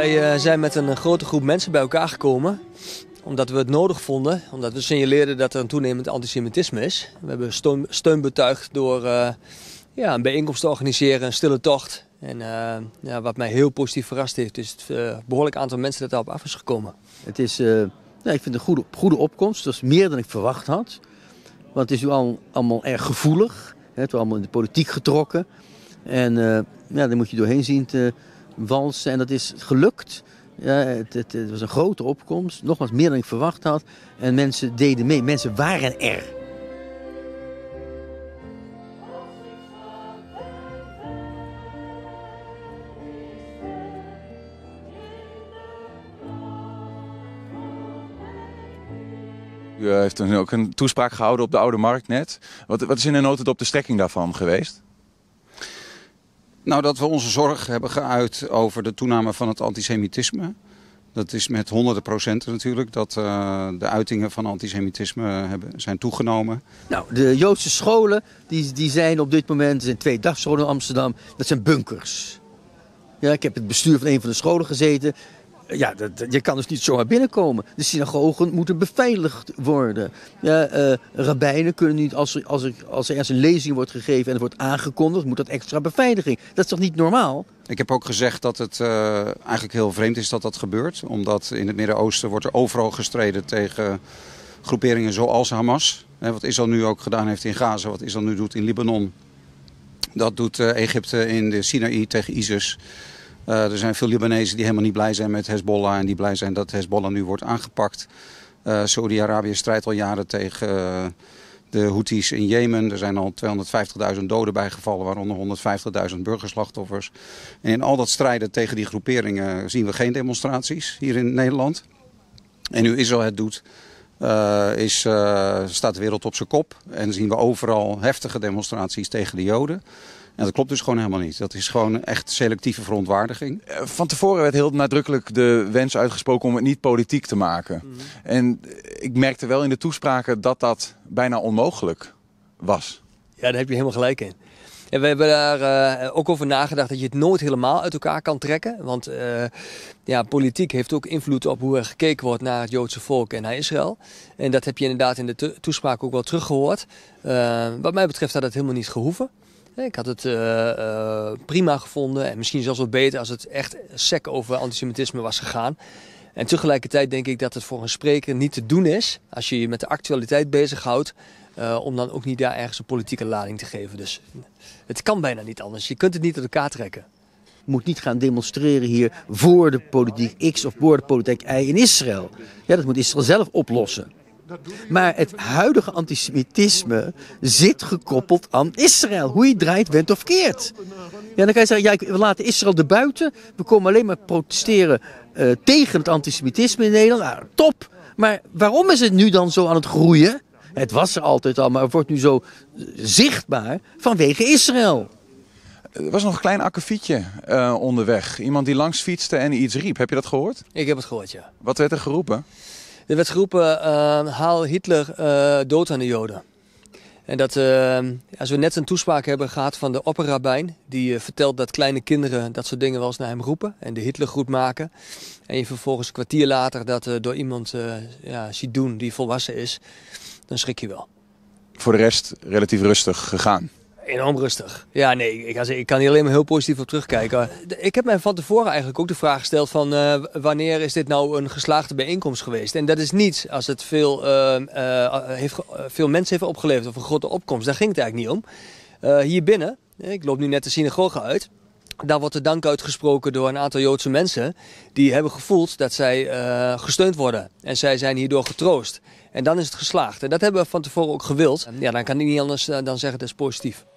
Wij zijn met een grote groep mensen bij elkaar gekomen omdat we het nodig vonden, omdat we signaleerden dat er een toenemend antisemitisme is. We hebben steun betuigd door een bijeenkomst te organiseren, een stille tocht. En wat mij heel positief verrast heeft, is het behoorlijk aantal mensen dat daarop af is gekomen. Het is, ik vind een goede opkomst. Dat is meer dan ik verwacht had. Want het is nu allemaal erg gevoelig. Het wordt allemaal in de politiek getrokken. En daar moet je doorheen zien te walsen. En dat is gelukt. Ja, het was een grote opkomst. Nogmaals, meer dan ik verwacht had. En mensen deden mee. Mensen waren er. U heeft ook een toespraak gehouden op de Oude Markt net. Wat is in de notendop de strekking daarvan geweest? Nou, dat we onze zorg hebben geuit over de toename van het antisemitisme. Dat is met honderden procenten natuurlijk dat de uitingen van antisemitisme zijn toegenomen. Nou, de Joodse scholen die zijn op dit moment, er zijn 2 dagscholen in Amsterdam, dat zijn bunkers. Ja, ik heb het bestuur van een van de scholen gezeten. Ja, je kan dus niet zomaar binnenkomen. De synagogen moeten beveiligd worden. Ja, rabbijnen kunnen niet, als er ergens een lezing wordt gegeven en het wordt aangekondigd, moet dat extra beveiliging. Dat is toch niet normaal? Ik heb ook gezegd dat het eigenlijk heel vreemd is dat dat gebeurt. Omdat in het Midden-Oosten wordt er overal gestreden tegen groeperingen zoals Hamas. Wat Israël nu ook gedaan heeft in Gaza, wat Israël nu doet in Libanon. Dat doet Egypte in de Sinaï tegen ISIS. Er zijn veel Libanezen die helemaal niet blij zijn met Hezbollah en die blij zijn dat Hezbollah nu wordt aangepakt. Saudi-Arabië strijdt al jaren tegen de Houthis in Jemen. Er zijn al 250.000 doden bijgevallen, waaronder 150.000 burgerslachtoffers. En in al dat strijden tegen die groeperingen zien we geen demonstraties hier in Nederland. En nu Israël het doet, staat de wereld op zijn kop en zien we overal heftige demonstraties tegen de Joden. En dat klopt dus gewoon helemaal niet. Dat is gewoon echt selectieve verontwaardiging. Van tevoren werd heel nadrukkelijk de wens uitgesproken om het niet politiek te maken. Mm-hmm. En ik merkte wel in de toespraken dat dat bijna onmogelijk was. Ja, daar heb je helemaal gelijk in. En we hebben daar ook over nagedacht dat je het nooit helemaal uit elkaar kan trekken. Want politiek heeft ook invloed op hoe er gekeken wordt naar het Joodse volk en naar Israël. En dat heb je inderdaad in de toespraak ook wel teruggehoord. Wat mij betreft had dat helemaal niet gehoeven. Ik had het prima gevonden en misschien zelfs wat beter als het echt sec over antisemitisme was gegaan. En tegelijkertijd denk ik dat het voor een spreker niet te doen is, als je je met de actualiteit bezighoudt, om dan ook niet daar ergens een politieke lading te geven. Dus het kan bijna niet anders. Je kunt het niet uit elkaar trekken. Je moet niet gaan demonstreren hier voor de politiek X of voor de politiek Y in Israël. Ja, dat moet Israël zelf oplossen. Maar het huidige antisemitisme zit gekoppeld aan Israël. Hoe je draait, wendt of keert. Ja, dan kan je zeggen, ja, we laten Israël erbuiten. We komen alleen maar protesteren tegen het antisemitisme in Nederland. Nou, top. Maar waarom is het nu dan zo aan het groeien? Het was er altijd al, maar het wordt nu zo zichtbaar vanwege Israël. Er was nog een klein akkefietje onderweg. Iemand die langs fietste en iets riep. Heb je dat gehoord? Ik heb het gehoord, ja. Wat werd er geroepen? Er werd geroepen, haal Hitler dood aan de Joden. En dat, als we net een toespraak hebben gehad van de opperrabbijn, die vertelt dat kleine kinderen dat soort dingen wel eens naar hem roepen en de Hitlergroet maken. En je vervolgens een kwartier later dat door iemand ziet doen die volwassen is, dan schrik je wel. Voor de rest relatief rustig gegaan. Enorm rustig. Ja, nee, ik kan hier alleen maar heel positief op terugkijken. Ik heb mij van tevoren eigenlijk ook de vraag gesteld van wanneer is dit nou een geslaagde bijeenkomst geweest? En dat is niets als het veel mensen heeft opgeleverd of een grote opkomst. Daar ging het eigenlijk niet om. Hier binnen, ik loop nu net de synagoge uit, daar wordt de dank uitgesproken door een aantal Joodse mensen die hebben gevoeld dat zij gesteund worden. En zij zijn hierdoor getroost. En dan is het geslaagd. En dat hebben we van tevoren ook gewild. Ja, dan kan ik niet anders dan zeggen dat is positief.